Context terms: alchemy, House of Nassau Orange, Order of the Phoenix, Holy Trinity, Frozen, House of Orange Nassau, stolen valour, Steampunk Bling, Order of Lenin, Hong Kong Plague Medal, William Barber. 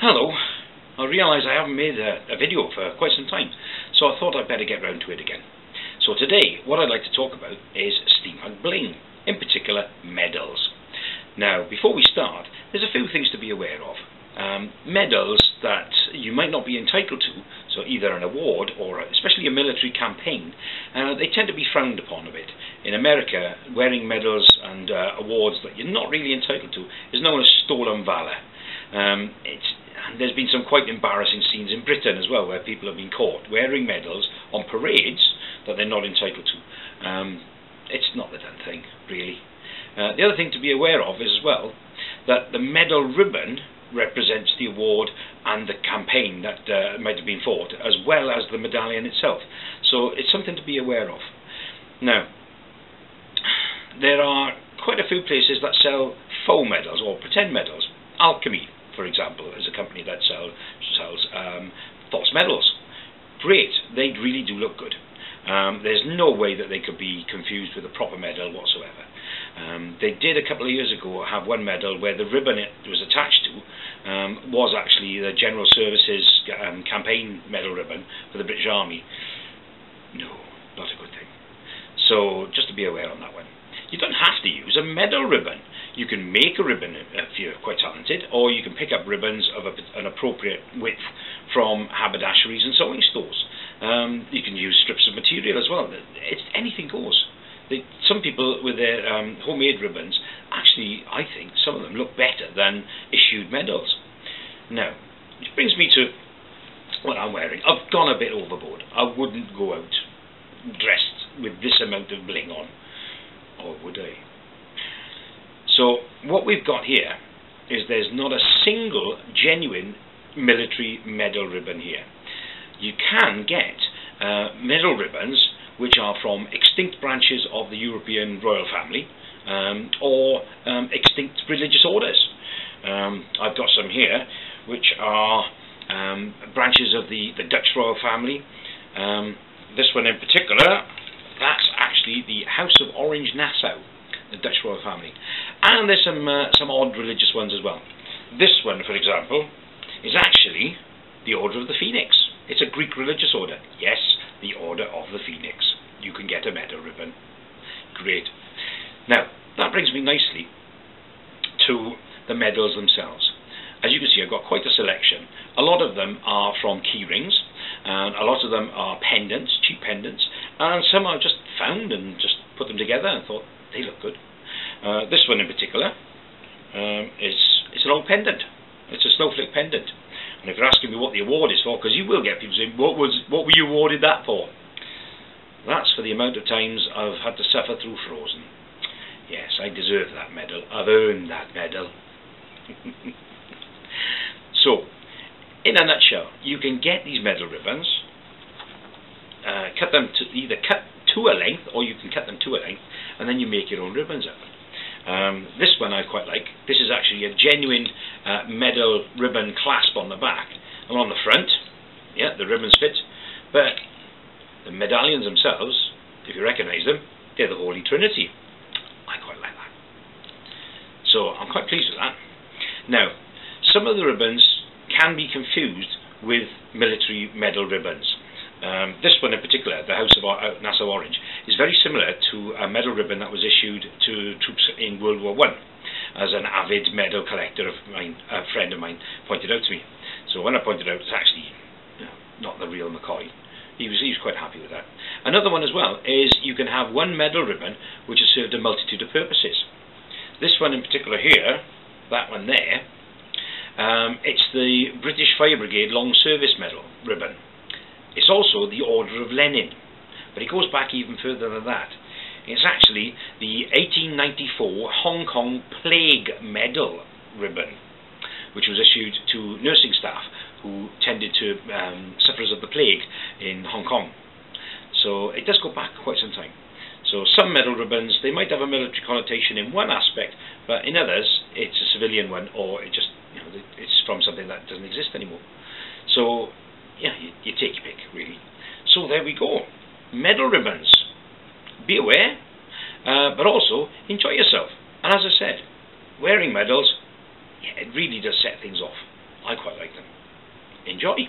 Hello, I realise I haven't made a video for quite some time, so I thought I'd better get round to it again. So today, what I'd like to talk about is Steampunk Bling, in particular medals. Now, before we start, there's a few things to be aware of. Medals that you might not be entitled to, so either an award or especially a military campaign, they tend to be frowned upon a bit. In America, wearing medals and awards that you're not really entitled to is known as stolen valour. And there's been some quite embarrassing scenes in Britain as well, where people have been caught wearing medals on parades that they're not entitled to. It's not the done thing, really. The other thing to be aware of is as well that the medal ribbon represents the award and the campaign that might have been fought, as well as the medallion itself. So it's something to be aware of. Now, there are quite a few places that sell faux medals or pretend medals. Alchemy, for example, is a company that sells false medals. Great, they really do look good. There's no way that they could be confused with a proper medal whatsoever. They did a couple of years ago have one medal where the ribbon it was attached to was actually the General Services campaign medal ribbon for the British Army. No, not a good thing. So just to be aware on that one. You don't have to use a medal ribbon. You can make a ribbon if you're quite talented, or you can pick up ribbons of an appropriate width from haberdasheries and sewing stores. You can use strips of material as well. It's, anything goes. Some people with their homemade ribbons, actually, I think some of them look better than issued medals. Now, which brings me to what I'm wearing. I've gone a bit overboard. I wouldn't go out dressed with this amount of bling on. Or would I? So what we've got here is there's not a single genuine military medal ribbon here. You can get medal ribbons which are from extinct branches of the European royal family or extinct religious orders. I've got some here which are branches of the Dutch royal family. This one in particular, that's actually the House of Orange Nassau, the Dutch royal family. And there's some odd religious ones as well. This one, for example, is actually the Order of the Phoenix. It's a Greek religious order. Yes, the Order of the Phoenix. You can get a medal ribbon. Great. Now, that brings me nicely to the medals themselves. As you can see, I've got quite a selection. A lot of them are from key rings, and a lot of them are pendants, cheap pendants, and some I've just found and just put them together and thought they look good. This one in particular is an old pendant. It's a snowflake pendant. And if you're asking me what the award is for, because you will get people saying, what were you awarded that for? That's for the amount of times I've had to suffer through Frozen. Yes, I deserve that medal. I've earned that medal. So, in a nutshell, you can get these medal ribbons, cut them to either cut to a length, or you can cut them to a length, and then you make your own ribbons up. This one I quite like. This is actually a genuine medal ribbon clasp on the back, and on the front, yeah, the ribbons fit, but the medallions themselves, if you recognise them, they're the Holy Trinity. I quite like that. So I'm quite pleased with that. Now, some of the ribbons can be confused with military medal ribbons. This one in particular, the House of Nassau Orange, is very similar to a medal ribbon that was issued to troops in World War I, as an avid medal collector of mine, a friend of mine, pointed out to me. So when I pointed out, it's actually not the real McCoy. He was quite happy with that. Another one as well is you can have one medal ribbon which has served a multitude of purposes. This one in particular here, that one there, it's the British Fire Brigade Long Service Medal ribbon. It's also the Order of Lenin, but it goes back even further than that. It's actually the 1894 Hong Kong Plague Medal ribbon, which was issued to nursing staff who tended to sufferers of the plague in Hong Kong. So it does go back quite some time. So some medal ribbons, they might have a military connotation in one aspect, but in others, it's a civilian one, or it just, you know, it's from something that doesn't exist anymore. So yeah, you take your pick, really. So there we go. Medal ribbons. Be aware, but also enjoy yourself. And as I said, wearing medals, yeah, it really does set things off. I quite like them. Enjoy!